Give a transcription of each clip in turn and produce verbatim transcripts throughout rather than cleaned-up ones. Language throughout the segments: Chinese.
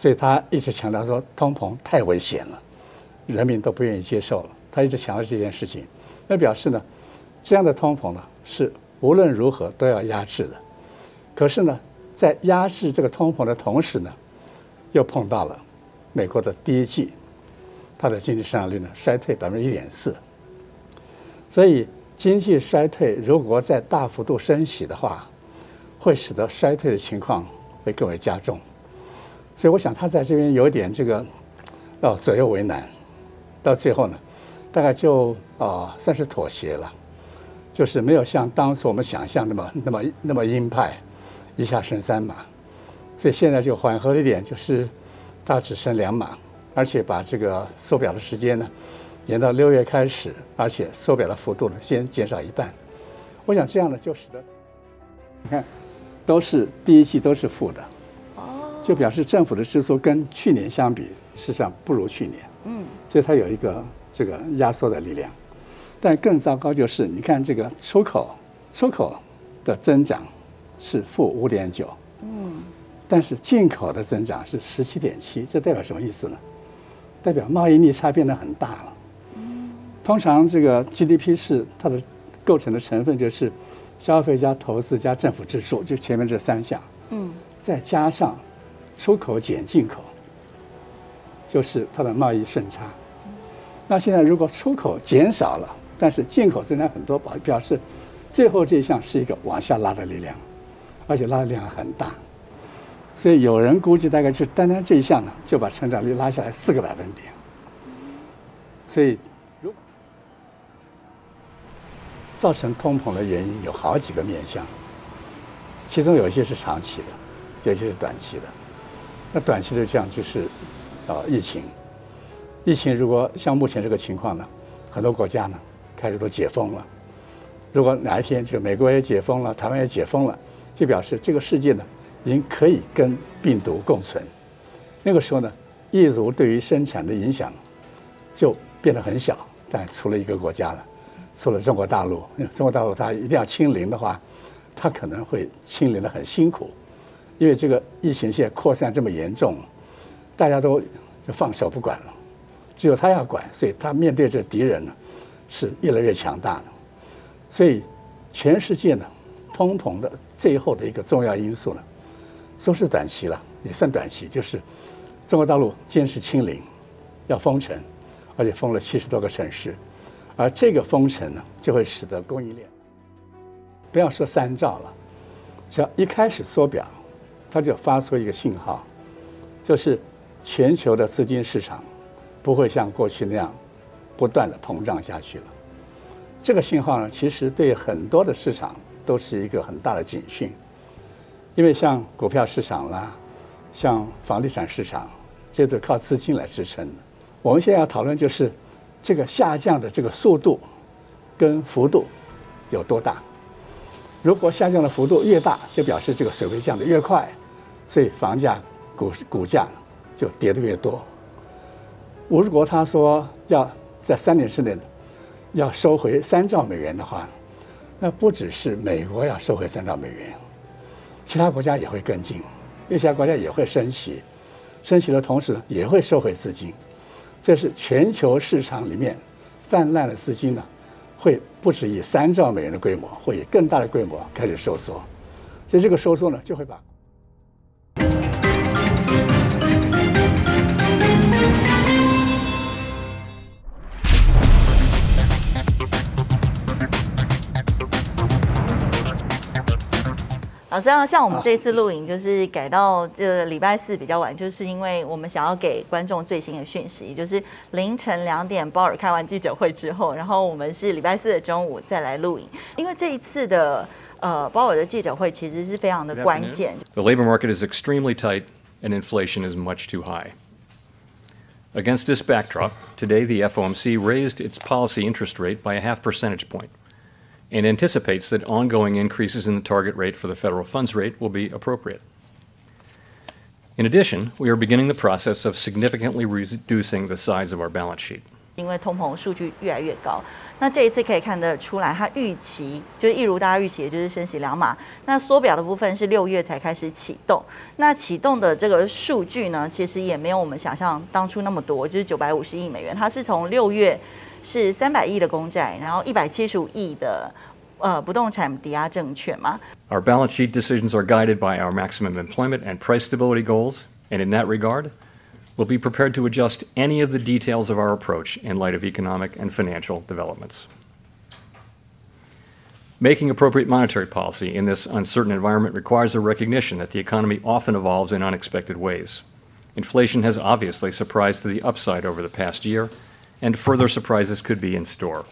所以他一直强调说通膨太危险了，人民都不愿意接受了。他一直强调这件事情，那表示呢，这样的通膨呢是无论如何都要压制的。可是呢，在压制这个通膨的同时呢，又碰到了美国的第一季，它的经济增长率呢衰退百分之一点四。所以经济衰退如果再大幅度升息的话，会使得衰退的情况会更为加重。所以我想他在这边有一点这个哦左右为难，到最后呢，大概就啊、呃、算是妥协了，就是没有像当初我们想象那么那么那么鹰派，一下升三码，所以现在就缓和了一点，就是它只升两码，而且把这个缩表的时间呢延到六月开始，而且缩表的幅度呢先减少一半。我想这样呢就使得你看都是第一季都是负的。就表示政府的支出跟去年相比，事实上不如去年。嗯，所以它有一个这个压缩的力量。但更糟糕就是，你看这个出口，出口的增长是负五点九，嗯，但是进口的增长是十七点七，这代表什么意思呢？代表贸易逆差变得很大了。嗯，通常这个 G D P 是它的构成的成分就是消费加投资加政府支出，就前面这三项。嗯，再加上出口减进口，就是它的贸易顺差。那现在如果出口减少了，但是进口增加很多，表示最后这一项是一个往下拉的力量，而且拉的力量很大。所以有人估计，大概就单单这一项呢，就把成长率拉下来四个百分点。所以，如果造成通膨的原因有好几个面向，其中有一些是长期的，有一些是短期的。那短期的这样就是，呃，疫情，疫情如果像目前这个情况呢，很多国家呢开始都解封了。如果哪一天这个美国也解封了，台湾也解封了，就表示这个世界呢已经可以跟病毒共存。那个时候呢，疫毒对于生产的影响就变得很小。但除了一个国家了，除了中国大陆，中国大陆它一定要清零的话，它可能会清零得很辛苦。因为这个疫情现在扩散这么严重，大家都就放手不管了，只有他要管，所以他面对这敌人呢是越来越强大了。所以全世界呢，通膨的最后的一个重要因素呢，说是短期了，也算短期，就是中国大陆坚持清零，要封城，而且封了七十多个城市，而这个封城呢，就会使得供应链，不要说三兆了，只要一开始缩表。它就发出一个信号，就是全球的资金市场不会像过去那样不断的膨胀下去了。这个信号呢，其实对很多的市场都是一个很大的警讯，因为像股票市场啦，像房地产市场，这都靠资金来支撑的。我们现在要讨论就是这个下降的这个速度跟幅度有多大。如果下降的幅度越大，就表示这个水位降得越快，所以房价、股股价就跌得越多。如果他说要在三年之内要收回三兆美元的话，那不只是美国要收回三兆美元，其他国家也会跟进，因为其他国家也会升息，升息的同时也会收回资金，这是全球市场里面泛滥的资金呢。会不止以三兆美元的规模，会以更大的规模开始收缩，所以这个收缩呢，就会把老师啊，像我们这次录影就是改到这礼拜四比较晚，就是因为我们想要给观众最新的讯息，就是凌晨两点鲍尔开完记者会之后，然后我们是礼拜四的中午再来录影，因为这一次的呃鲍尔的记者会其实是非常的关键。The labor market is extremely tight and inflation is much too high. Against this backdrop, today the F O M C raised its policy interest rate by a half percentage point. And anticipates that ongoing increases in the target rate for the federal funds rate will be appropriate. In addition, we are beginning the process of significantly reducing the size of our balance sheet. 因为通膨数据越来越高。那这一次可以看得出来，它预期就是一如大家预期，也就是升息两码。那缩表的部分是六月才开始启动，那启动的这个数据呢，其实也没有我们想象当初那么多，就是九百五十亿美元，它是从六月是三百亿的公债，然后一百七十五亿的。 呃，不动产抵押证券嘛。Our balance sheet decisions are guided by our maximum employment and price stability goals, and in that regard, we'll be prepared to adjust any of the details of our approach in light of economic and financial developments. Making appropriate monetary policy in this uncertain environment requires a recognition that the economy often evolves in unexpected ways. Inflation has obviously surprised to the upside over the past year, and further surprises could be in store.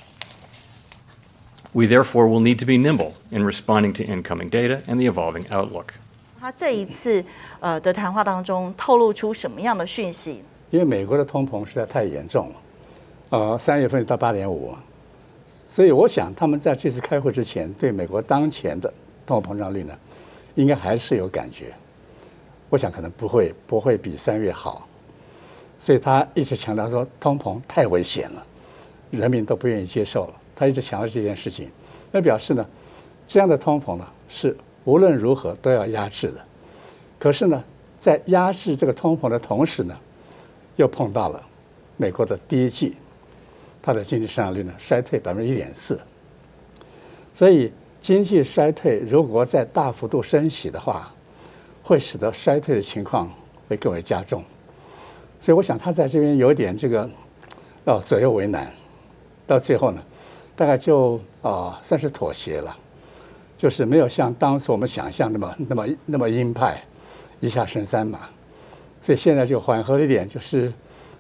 We therefore will need to be nimble in responding to incoming data and the evolving outlook. 他这一次呃的谈话当中透露出什么样的讯息？因为美国的通膨实在太严重了，呃，三月份到八点五，所以我想他们在这次开会之前，对美国当前的通货膨胀率呢，应该还是有感觉。我想可能不会不会比三月好，所以他一直强调说通膨太危险了，人民都不愿意接受了。 他一直强调这件事情，那表示呢，这样的通膨呢是无论如何都要压制的。可是呢，在压制这个通膨的同时呢，又碰到了美国的第一季，它的经济增长率呢衰退百分之一点四。所以经济衰退如果再大幅度升息的话，会使得衰退的情况会更为加重。所以我想他在这边有点这个哦左右为难，到最后呢。 大概就啊，算是妥协了，就是没有像当时我们想象那么那么那么鹰派，一下升三码，所以现在就缓和了一点，就是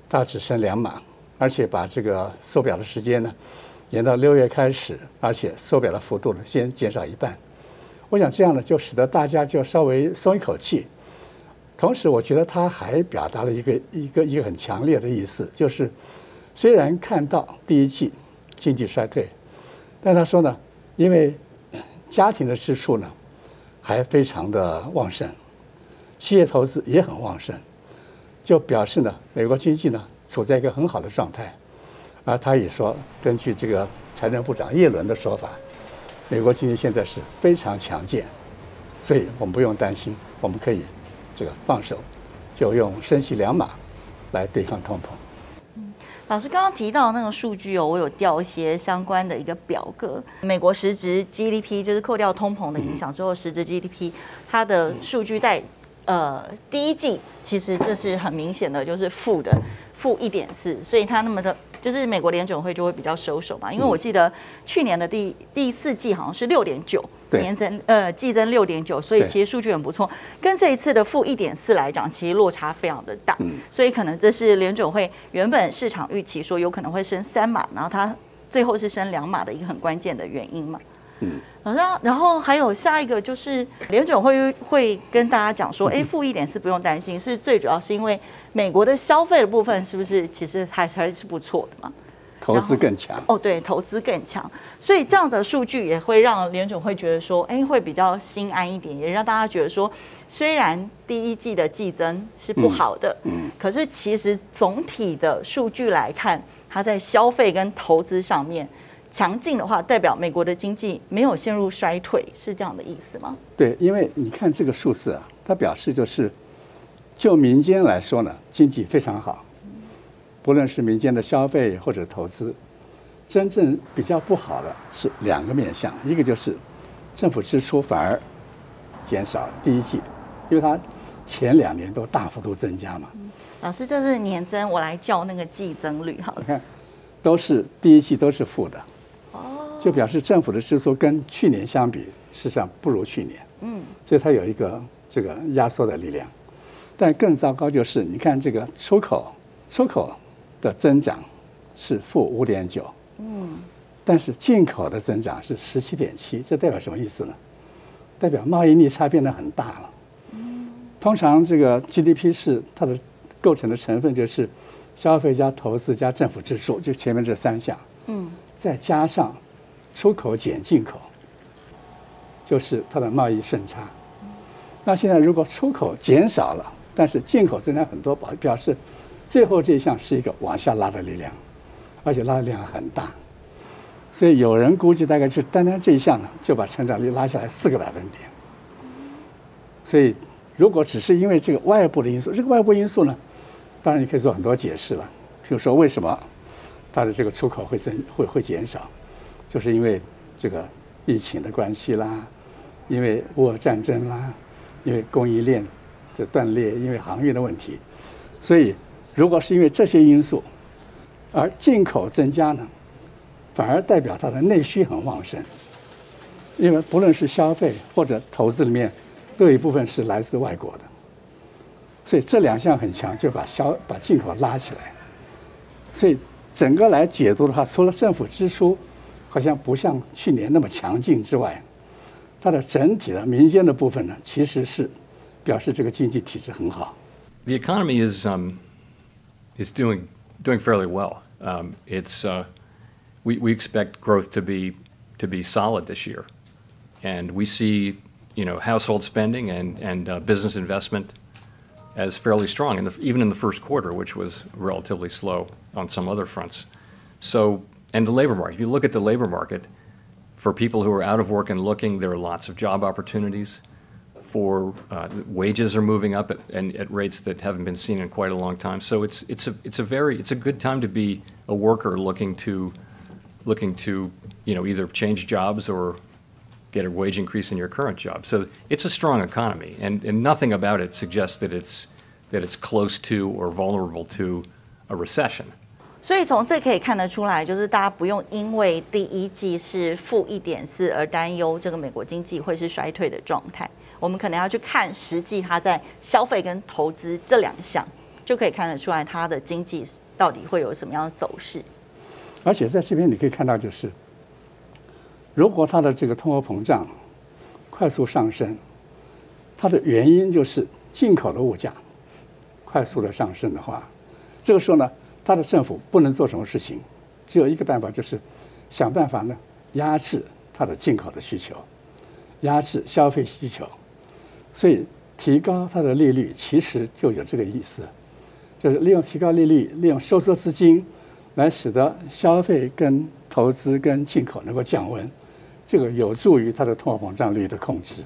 它只升两码，而且把这个缩表的时间呢延到六月开始，而且缩表的幅度呢先减少一半。我想这样呢，就使得大家就稍微松一口气。同时，我觉得他还表达了一个一个一个很强烈的意思，就是虽然看到第一季。 经济衰退，但他说呢，因为家庭的支出呢还非常的旺盛，企业投资也很旺盛，就表示呢，美国经济呢处在一个很好的状态。而他也说，根据这个财政部长耶伦的说法，美国经济现在是非常强健，所以我们不用担心，我们可以这个放手，就用升息两码来对抗通膨。 老师刚刚提到那个数据哦，我有调一些相关的一个表格。美国实质 G D P 就是扣掉通膨的影响之后，实质 G D P 它的数据在呃第一季其实这是很明显的，就是负的负一点四，所以它那么的就是美国联准会就会比较收手嘛。因为我记得去年的第第四季好像是六点九，年增呃季增六点九，所以其实数据很不错。跟这一次的负一点四来讲，其实落差非常的大。 所以可能这是联准会原本市场预期说有可能会升三码，然后它最后是升两码的一个很关键的原因嘛。嗯，好像然后还有下一个就是联准会会跟大家讲说，哎，负一点四不用担心，是最主要是因为美国的消费的部分是不是其实还还是不错的嘛？投资更强哦，对，投资更强，所以这样的数据也会让联准会觉得说，哎，会比较心安一点，也让大家觉得说。 虽然第一季的季增是不好的，嗯嗯、可是其实总体的数据来看，它在消费跟投资上面强劲的话，代表美国的经济没有陷入衰退，是这样的意思吗？对，因为你看这个数字啊，它表示就是就民间来说呢，经济非常好，不论是民间的消费或者投资，真正比较不好的是两个面向，一个就是政府支出反而减少，第一季。 因为它前两年都大幅度增加嘛。老师，这是年增，我来叫那个季增率好了。你看，都是第一季都是负的，哦，就表示政府的支出跟去年相比，事实上不如去年。嗯，所以它有一个这个压缩的力量。但更糟糕就是，你看这个出口，出口的增长是负五点九，嗯，但是进口的增长是十七点七，这代表什么意思呢？代表贸易逆差变得很大了。 通常这个 G D P 是它的构成的成分就是消费加投资加政府支出，就前面这三项，嗯，再加上出口减进口，就是它的贸易顺差。那现在如果出口减少了，但是进口增加很多，表示最后这一项是一个往下拉的力量，而且拉力量很大，所以有人估计大概是单单这一项呢，就把成长率拉下来四个百分点。所以如果只是因为这个外部的因素，这个外部因素呢，当然你可以做很多解释了。比如说为什么它的这个出口会增会会减少，就是因为这个疫情的关系啦，因为乌俄战争啦，因为供应链的断裂，因为航运的问题，所以如果是因为这些因素，而进口增加呢，反而代表它的内需很旺盛，因为不论是消费或者投资里面，都有一部分是来自外国的，所以这两项很强，就把消把进口拉起来。所以整个来解读的话，除了政府支出好像不像去年那么强劲之外，它的整体的民间的部分呢，其实是表示这个经济体制很好。The economy is um is doing. doing fairly well. Um, it's uh, we we expect growth to be to be solid this year, and we see you know household spending and and uh, business investment as fairly strong, in the, even in the first quarter, which was relatively slow on some other fronts. So, and the labor market. If you look at the labor market, for people who are out of work and looking, there are lots of job opportunities. For uh, wages are moving up at, and at rates that haven't been seen in quite a long time. So it's it's a it's a very it's a good time to be a worker looking to looking to you know either change jobs or get a wage increase in your current job. So it's a strong economy, and, and nothing about it suggests that it's that it's close to or vulnerable to a recession. 所以从这可以看得出来，就是大家不用因为第一季是负一点四而担忧这个美国经济会是衰退的状态。我们可能要去看实际，它在消费跟投资这两项，就可以看得出来它的经济到底会有什么样的走势。而且在这边你可以看到，就是如果它的这个通货膨胀快速上升，它的原因就是进口的物价快速的上升的话，这个时候呢，它的政府不能做什么事情，只有一个办法，就是想办法呢压制它的进口的需求，压制消费需求。所以提高它的利率其实就有这个意思，就是利用提高利率，利用收缩资金来使得消费跟投资跟进口能够降温，这个有助于它的通货膨胀率的控制。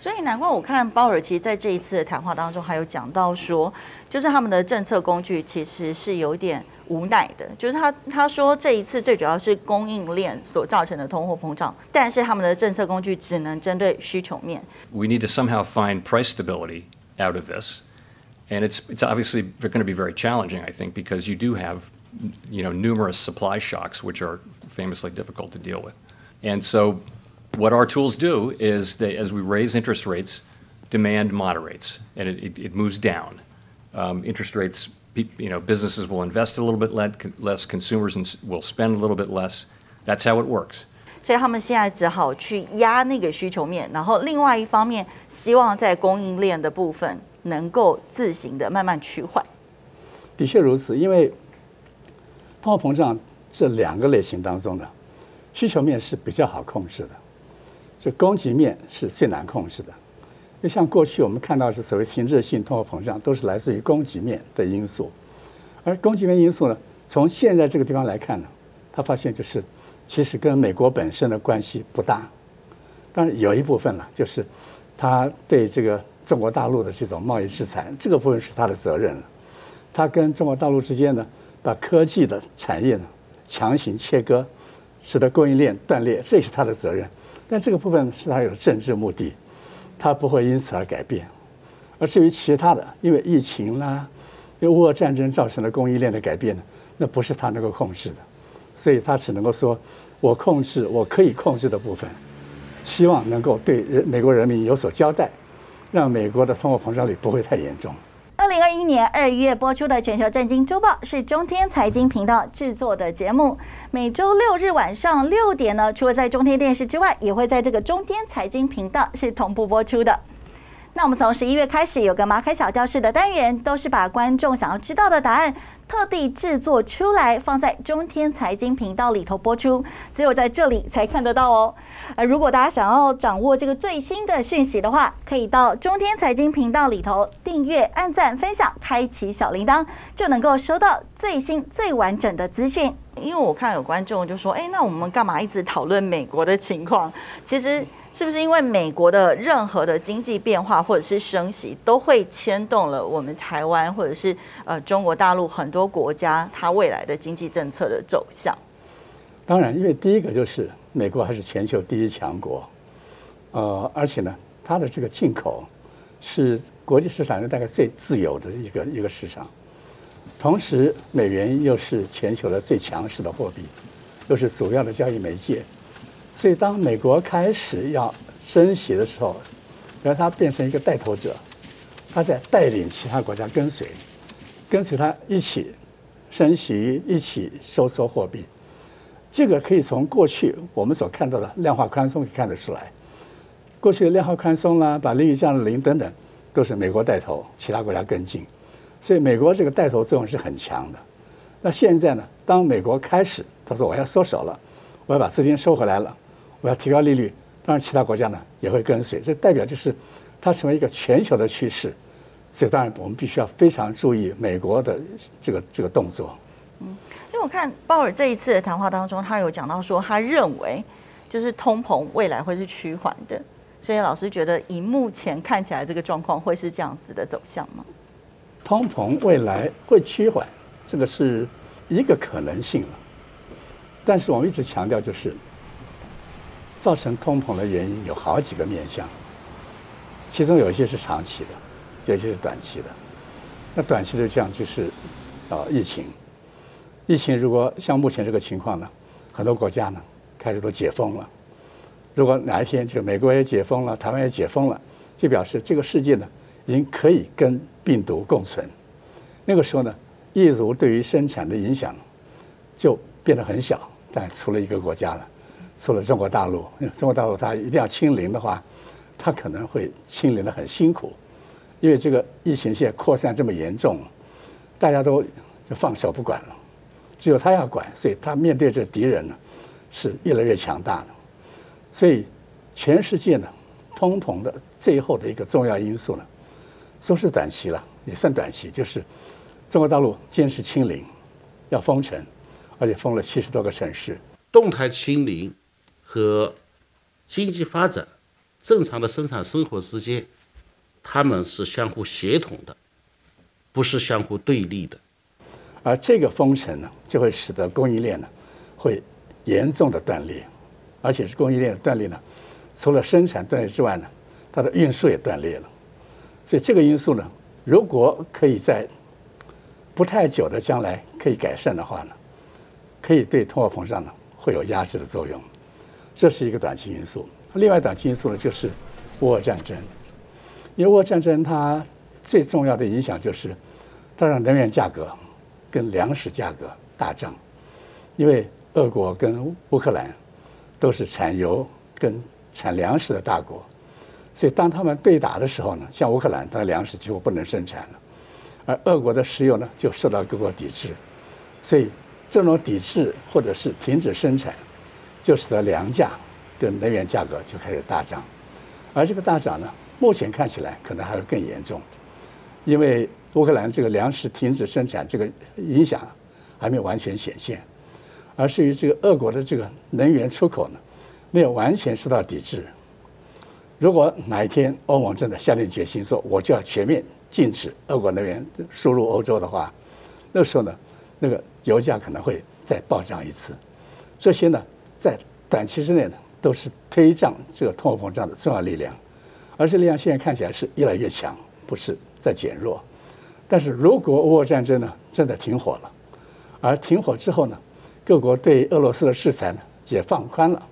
所以难怪我看鲍尔其实在这一次的谈话当中还有讲到说，就是他们的政策工具其实是有点无奈的，就是他他说这一次最主要是供应链所造成的通货膨胀，但是他们的政策工具只能针对需求面。We need to somehow find price stability out of this, and it's it's obviously going to be very challenging, I think, because you do have you know numerous supply shocks which are famously difficult to deal with. And so what our tools do is that as we raise interest rates, demand moderates and it it, it moves down. Um, interest rates. You know, businesses will invest a little bit less, consumers will spend a little bit less. That's how it works. 所以他们现在只好去压那个需求面，然后另外一方面，希望在供应链的部分能够自行的慢慢趋缓。的确如此，因为通货膨胀这两个类型当中的需求面是比较好控制的，这供给面是最难控制的。就像过去我们看到是所谓停滞性通货膨胀，都是来自于供给面的因素，而供给面因素呢，从现在这个地方来看呢，他发现就是其实跟美国本身的关系不大，当然有一部分了，就是他对这个中国大陆的这种贸易制裁，这个部分是他的责任了。他跟中国大陆之间呢，把科技的产业呢强行切割，使得供应链断裂，这也是他的责任。但这个部分是他有政治目的。它不会因此而改变，而至于其他的，因为疫情啦，因为乌俄战争造成的供应链的改变呢，那不是它能够控制的，所以它只能够说，我控制我可以控制的部分，希望能够对美国人民有所交代，让美国的通货膨胀率不会太严重。二零二一年二月播出的《全球政经周报》是中天财经频道制作的节目，每周六日晚上六点呢，除了在中天电视之外，也会在这个中天财经频道是同步播出的。那我们从十一月开始有个麻开小教室的单元，都是把观众想要知道的答案特地制作出来，放在中天财经频道里头播出，只有在这里才看得到哦。呃，如果大家想要掌握这个最新的讯息的话，可以到中天财经频道里头订阅、按赞、分享、开启小铃铛，就能够收到最新最完整的资讯。因为我看有观众就说：“哎，那我们干嘛一直讨论美国的情况？”其实。是不是因为美国的任何的经济变化或者是升息，都会牵动了我们台湾或者是呃中国大陆很多国家它未来的经济政策的走向？当然，因为第一个就是美国还是全球第一强国，呃，而且呢，它的这个进口是国际市场上大概最自由的一个一个市场，同时美元又是全球的最强势的货币，又是主要的交易媒介。 所以，当美国开始要升息的时候，然后它变成一个带头者，它在带领其他国家跟随，跟随它一起升息，一起收缩货币。这个可以从过去我们所看到的量化宽松可以看得出来。过去的量化宽松啦，把利率降到零等等，都是美国带头，其他国家跟进。所以，美国这个带头作用是很强的。那现在呢？当美国开始他说我要缩手了，我要把资金收回来了。 我要提高利率，当然其他国家呢也会跟随，这代表就是它成为一个全球的趋势，所以当然我们必须要非常注意美国的这个这个动作。嗯，因为我看鲍尔这一次的谈话当中，他有讲到说，他认为就是通膨未来会是趋缓的，所以老师觉得以目前看起来这个状况会是这样子的走向吗？通膨未来会趋缓，这个是一个可能性了，但是我们一直强调就是。 造成通膨的原因有好几个面向，其中有一些是长期的，有一些是短期的。那短期的这样就是啊、呃、疫情，疫情如果像目前这个情况呢，很多国家呢开始都解封了。如果哪一天这个美国也解封了，台湾也解封了，就表示这个世界呢已经可以跟病毒共存。那个时候呢，疫毒对于生产的影响就变得很小，但除了一个国家了。 除了中国大陆，中国大陆它一定要清零的话，它可能会清零得很辛苦，因为这个疫情现在扩散这么严重，大家都就放手不管了，只有他要管，所以他面对这敌人呢是越来越强大的。所以全世界呢，通膨的最后的一个重要因素呢，说是短期了，也算短期，就是中国大陆坚持清零，要封城，而且封了七十多个城市，动态清零。 和经济发展、正常的生产生活之间，他们是相互协同的，不是相互对立的。而这个封城呢，就会使得供应链呢会严重的断裂，而且是供应链的断裂呢，除了生产断裂之外呢，它的运输也断裂了。所以这个因素呢，如果可以在不太久的将来可以改善的话呢，可以对通货膨胀呢会有压制的作用。 这是一个短期因素，另外短期因素呢就是俄乌战争，因为俄乌战争它最重要的影响就是它让能源价格跟粮食价格大涨，因为俄国跟乌克兰都是产油跟产粮食的大国，所以当他们对打的时候呢，像乌克兰它的粮食几乎不能生产了，而俄国的石油呢就受到各国抵制，所以这种抵制或者是停止生产。 就使得粮价跟能源价格就开始大涨，而这个大涨呢，目前看起来可能还会更严重，因为乌克兰这个粮食停止生产这个影响还没有完全显现，而至于这个俄国的这个能源出口呢，没有完全受到抵制。如果哪一天欧盟真的下定决心说我就要全面禁止俄国能源输入欧洲的话，那时候呢，那个油价可能会再暴涨一次。这些呢。 在短期之内呢，都是推涨这个通货膨胀的重要力量，而这力量现在看起来是越来越强，不是在减弱。但是如果俄乌战争呢真的停火了，而停火之后呢，各国对俄罗斯的制裁呢也放宽了，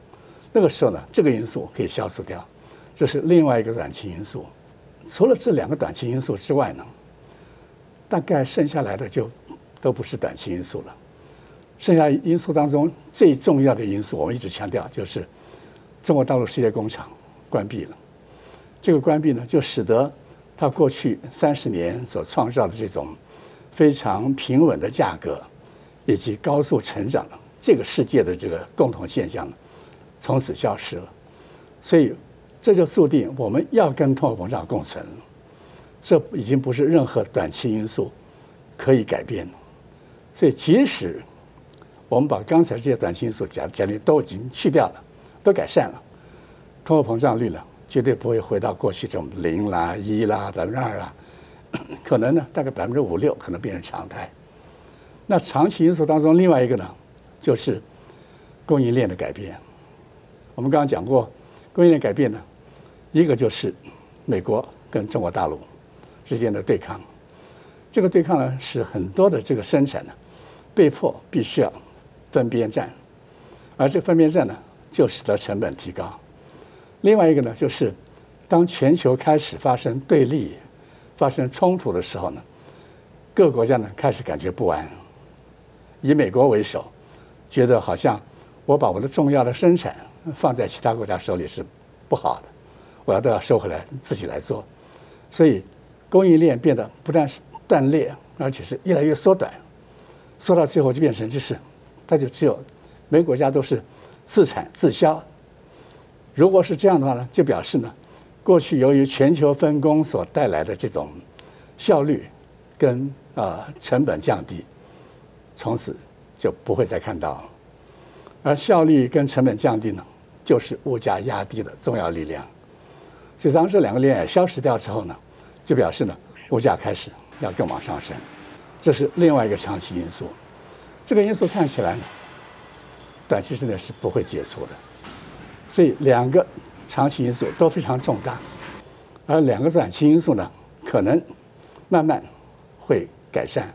那个时候呢，这个因素可以消除掉，这是另外一个短期因素。除了这两个短期因素之外呢，大概剩下来的就都不是短期因素了。 剩下因素当中最重要的因素，我们一直强调就是中国大陆世界工厂关闭了，这个关闭呢，就使得它过去三十年所创造的这种非常平稳的价格，以及高速成长这个世界的这个共同现象，从此消失了。所以这就注定我们要跟通货膨胀共存了。这已经不是任何短期因素可以改变的。所以即使我们把刚才这些短期因素假假定都已经去掉了，都改善了，通货膨胀率呢，绝对不会回到过去这种零啦、一啦、百分之二啦，可能呢大概百分之五六可能变成常态。那长期因素当中，另外一个呢，就是供应链的改变。我们刚刚讲过，供应链改变呢，一个就是美国跟中国大陆之间的对抗，这个对抗呢，使很多的这个生产呢，被迫必须要分边站，而这分边站呢，就使得成本提高。另外一个呢，就是当全球开始发生对立、发生冲突的时候呢，各个国家呢开始感觉不安。以美国为首，觉得好像我把我的重要的生产放在其他国家手里是不好的，我要都要收回来自己来做。所以供应链变得不但是断裂，而且是越来越缩短，缩到最后就变成就是，它就只有每个国家都是自产自销。如果是这样的话呢，就表示呢，过去由于全球分工所带来的这种效率跟啊、呃、成本降低，从此就不会再看到了。而效率跟成本降低呢，就是物价压低的重要力量。所以当这两个力量消失掉之后呢，就表示呢，物价开始要更往上升，这是另外一个长期因素。这个因素看起来呢，短期之内是不会解除的。所以两个长期因素都非常重大，而两个短期因素呢，可能慢慢会改善。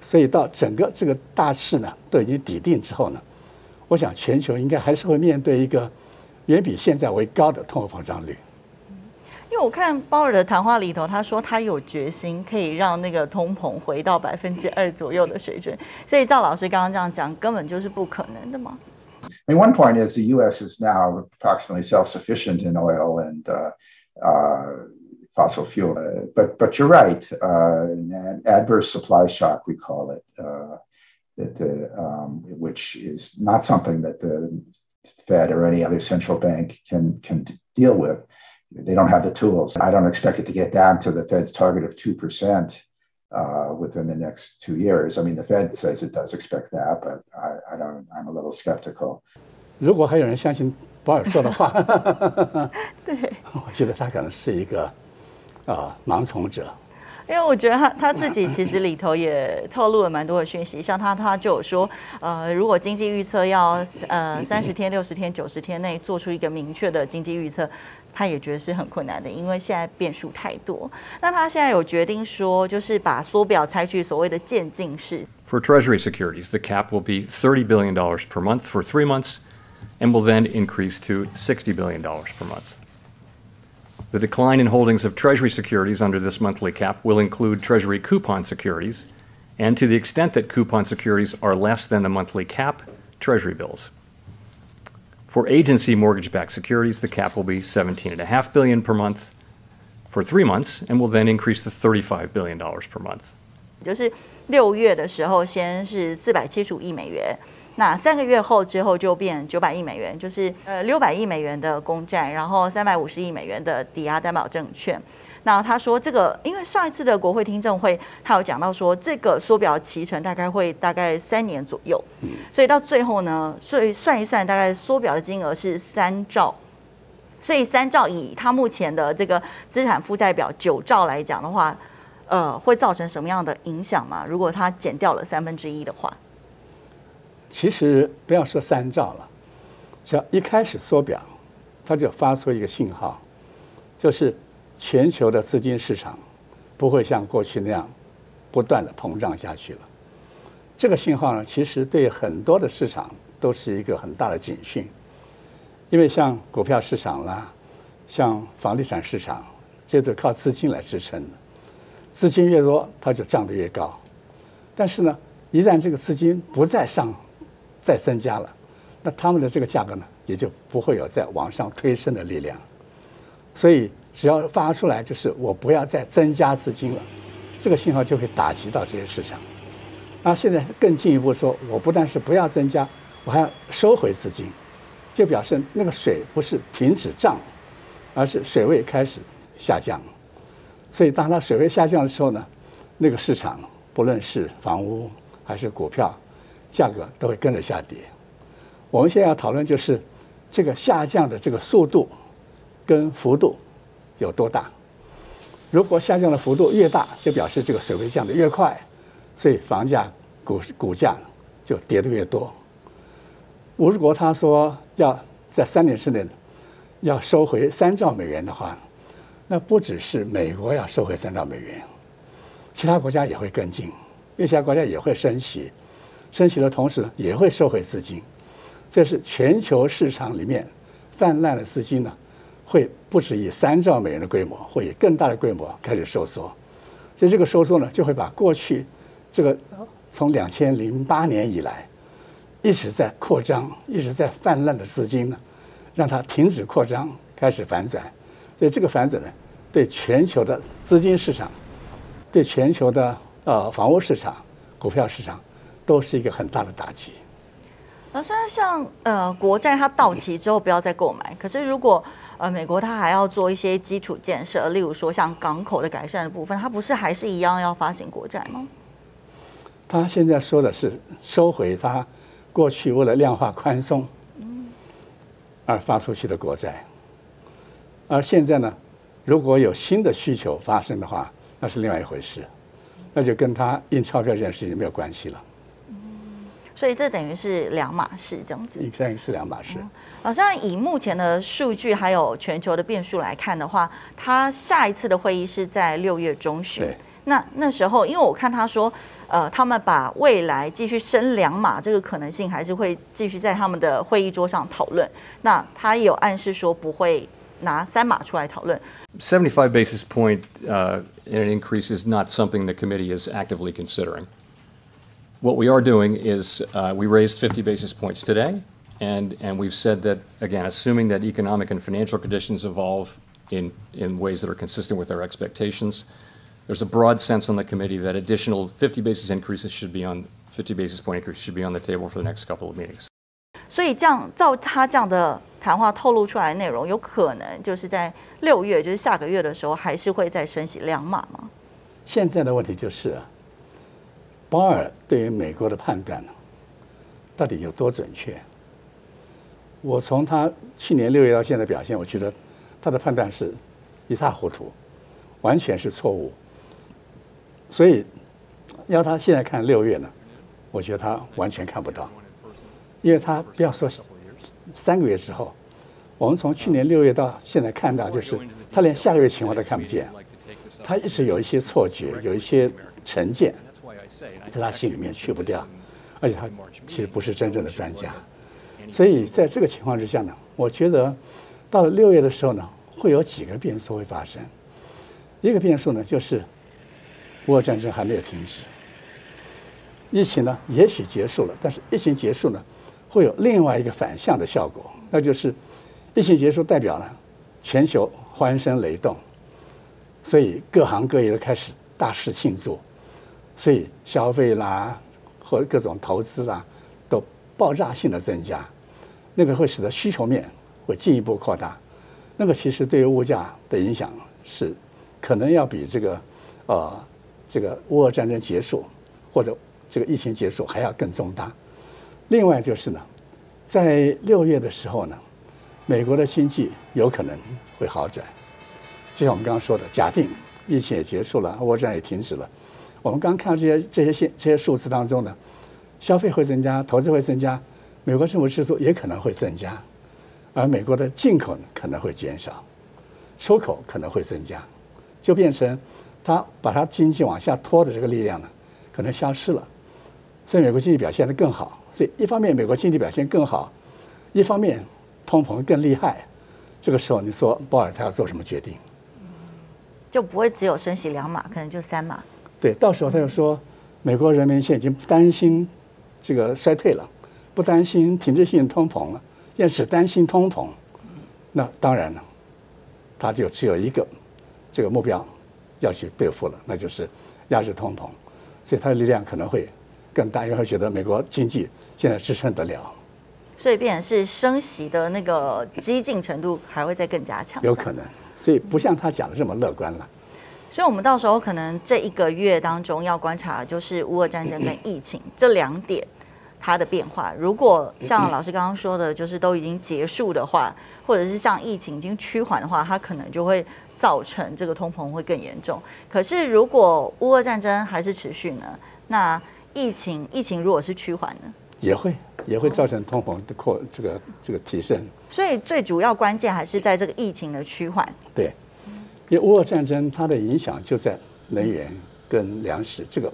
所以到整个这个大势呢都已经底定之后呢，我想全球应该还是会面对一个远比现在为高的通货膨胀率。因为我看鲍尔的谈话里头，他说他有决心可以让那个通膨回到百分之二左右的水准，所以赵老师刚刚这样讲，根本就是不可能的嘛。I mean, one point is the U S is now approximately self-sufficient in oil and uh, uh, fossil fuel. Uh, but, but you're right, uh, an adverse supply shock, we call it, uh, that the, um, which is not something that the Fed or any other central bank can, can deal with. They don't have the tools. I don't expect it to get down to the Fed's target of two percent. Uh, within the next two years. I mean, the Fed says it does expect that, but I, I don't, I'm a little skeptical. 如果还有人相信鲍尔说的话，对，我觉得他可能是一个啊盲从者。因为我觉得他他自己其实里头也透露了蛮多的讯息，像他他就有说，呃，如果经济预测要呃三十天、六十天、九十天内做出一个明确的经济预测，他也觉得是很困难的，因为现在变数太多。那他现在有决定说，就是把缩表采取所谓的渐进式。For Treasury securities, the cap will be thirty billion dollars per month for three months, and will then increase to sixty billion dollars per month. The decline in holdings of Treasury securities under this monthly cap will include Treasury coupon securities, and to the extent that coupon securities are less than the monthly cap, Treasury bills. For agency mortgage-backed securities, the cap will be seventeen point five billion dollars per month for three months, and will then increase to thirty-five billion dollars per month. 就是六月的时候，先是四百七十五亿美元。那三个月后之后就变九百亿美元，就是呃六百亿美元的公债，然后三百五十亿美元的抵押担保证券。那他说这个，因为上一次的国会听证会，他有讲到说这个缩表期程大概会大概三年左右，所以到最后呢，所以算一算大概缩表的金额是三兆。所以三兆以他目前的这个资产负债表九兆来讲的话，呃，会造成什么样的影响吗？如果他减掉了三分之一的话？其实不要说三兆了，只要一开始缩表，它就发出一个信号，就是全球的资金市场不会像过去那样不断的膨胀下去了。这个信号呢，其实对很多的市场都是一个很大的警讯，因为像股票市场啦，像房地产市场，这都靠资金来支撑的，资金越多，它就涨得越高。但是呢，一旦这个资金不再上，再增加了，那他们的这个价格呢，也就不会有再往上推升的力量。所以只要发出来就是我不要再增加资金了，这个信号就会打击到这些市场。然后现在更进一步说，我不但是不要增加，我还要收回资金，就表示那个水不是停止涨，而是水位开始下降。所以当它水位下降的时候呢，那个市场不论是房屋还是股票，价格都会跟着下跌。我们现在要讨论就是这个下降的这个速度跟幅度有多大。如果下降的幅度越大，就表示这个水位降得越快，所以房价、股股价就跌得越多。吴志国他说要在三年之内要收回三兆美元的话，那不只是美国要收回三兆美元，其他国家也会跟进，因为其他国家也会升息，升息的同时也会收回资金。这是全球市场里面泛滥的资金呢，会不止以三兆美元的规模，会以更大的规模开始收缩。所以这个收缩呢，就会把过去这个从两千零八年以来一直在扩张、一直在泛滥的资金呢，让它停止扩张，开始反转。所以这个反转呢，对全球的资金市场、对全球的呃房屋市场、股票市场，都是一个很大的打击。老师，像呃国债它到期之后不要再购买，可是如果呃美国它还要做一些基础建设，例如说像港口的改善的部分，它不是还是一样要发行国债吗？他现在说的是收回它过去为了量化宽松而发出去的国债，而现在呢，如果有新的需求发生的话，那是另外一回事，那就跟他印钞票这件事情没有关系了。所以这等于是两码事，这样子。应该是两码事。好像以目前的数据还有全球的变数来看的话，他下一次的会议是在六月中旬。那那时候，因为我看他说，呃，他们把未来继续升两码这个可能性还是会继续在他们的会议桌上讨论。那他也有暗示说不会拿三码出来讨论。seventy-five basis point uh, in an increase is not something the committee is actively considering. What we are doing is uh, we raised fifty basis points today, and, and we've said that, again, assuming that economic and financial conditions evolve in, in ways that are consistent with our expectations, there's a broad sense on the committee that additional fifty basis increases should be on, fifty basis point increase should be on the table for the next couple of meetings. 所以这样照他这样的谈话透露出来的内容，有可能就是在六月，就是下个月的时候，还是会再升息两码吗？现在的问题就是啊，鲍尔对于美国的判断呢，到底有多准确？我从他去年六月到现在的表现，我觉得他的判断是一塌糊涂，完全是错误。所以要他现在看六月呢，我觉得他完全看不到，因为他不要说三个月之后，我们从去年六月到现在看到，就是他连下个月情况都看不见，他一直有一些错觉，有一些成见。在他心里面去不掉，而且他其实不是真正的专家，所以在这个情况之下呢，我觉得到了六月的时候呢，会有几个变数会发生。一个变数呢，就是乌俄战争还没有停止，疫情呢也许结束了，但是疫情结束呢，会有另外一个反向的效果，那就是疫情结束代表呢，全球欢声雷动，所以各行各业都开始大肆庆祝。所以消费啦，或各种投资啦，都爆炸性的增加，那个会使得需求面会进一步扩大，那个其实对于物价的影响是可能要比这个呃这个乌俄战争结束或者这个疫情结束还要更重大。另外就是呢，在六月的时候呢，美国的经济有可能会好转，就像我们刚刚说的，假定疫情也结束了，乌俄战争也停止了。我们刚看到这些这些这些数字当中呢，消费会增加，投资会增加，美国政府支出也可能会增加，而美国的进口呢可能会减少，出口可能会增加，就变成它把它经济往下拖的这个力量呢，可能消失了，所以美国经济表现得更好。所以一方面美国经济表现更好，一方面通膨更厉害，这个时候你说鲍尔他要做什么决定？就不会只有升息两码，可能就三码。对，到时候他就说，美国人民现在已经不担心这个衰退了，不担心停滞性通膨了，也只担心通膨。那当然了，它就只有一个这个目标要去对付了，那就是压制通膨，所以它的力量可能会更大，因为会觉得美国经济现在支撑得了。 所以，变成是升息的那个激进程度还会再更加强，有可能。所以不像他讲的这么乐观了。所以，我们到时候可能这一个月当中要观察，就是乌俄战争跟疫情这两点它的变化。如果像老师刚刚说的，就是都已经结束的话，或者是像疫情已经趋缓的话，它可能就会造成这个通膨会更严重。可是，如果乌俄战争还是持续呢？那疫情疫情如果是趋缓呢？也会。 也会造成通膨的扩这个这个提升，所以最主要关键还是在这个疫情的趋缓。对，因为乌俄战争它的影响就在能源跟粮食，这个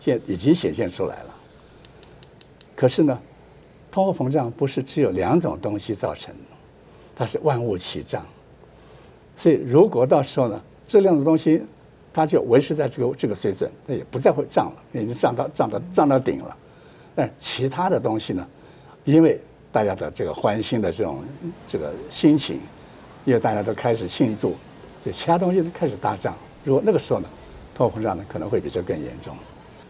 现已经显现出来了。可是呢，通货膨胀不是只有两种东西造成的，它是万物齐涨。所以如果到时候呢，这两种东西它就维持在这个这个水准，它也不再会涨了，已经涨到涨到涨到顶了。 但其他的东西呢？因为大家的这个欢欣的这种这个心情，因为大家都开始庆祝，所以其他东西都开始大涨。如果那个时候呢，通货膨胀呢可能会比这更严重。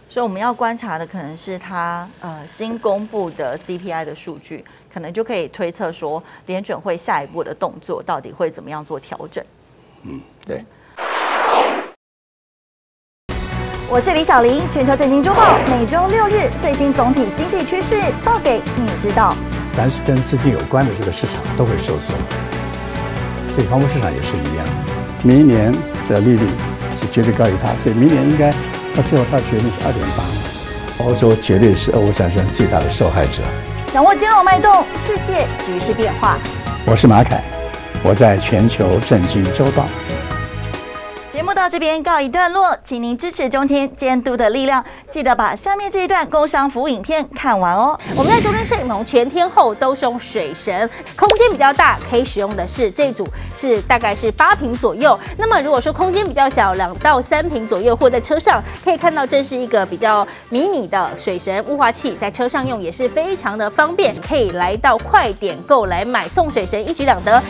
所以我们要观察的可能是它呃新公布的 C P I 的数据，可能就可以推测说联准会下一步的动作到底会怎么样做调整。嗯，对。 我是李小玲，全球政经周报，每周六日最新总体经济趋势报给你知道。凡是跟资金有关的这个市场都会收缩，所以房屋市场也是一样。明年的利率是绝对高于它，所以明年应该到最后它决定是 二点八。欧洲绝对是俄乌战争最大的受害者。掌握金融脉动，世界局势变化。我是马凯，我在全球政经周报。 节目到这边告一段落，请您支持中天监督的力量，记得把下面这一段工商服务影片看完哦。我们在中天摄影棚全天候都是用水神，空间比较大，可以使用的是这组是大概是八坪左右。那么如果说空间比较小，两到三坪左右，或在车上可以看到，这是一个比较迷你的水神雾化器，在车上用也是非常的方便，可以来到快点购来买，送水神一举两得。